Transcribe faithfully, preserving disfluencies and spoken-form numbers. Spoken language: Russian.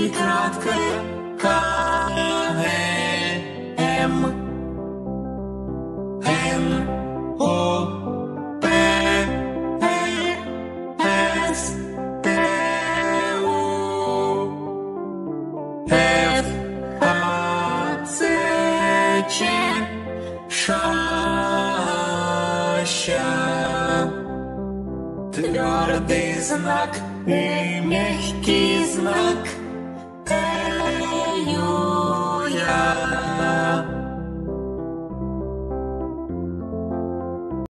и краткое К-Н-М-Н-О-П-Р-С-Т-У-Ф-Х-Ц-Ч Ша-Ща. Твердый знак и мягкий знак. Tell you, yeah.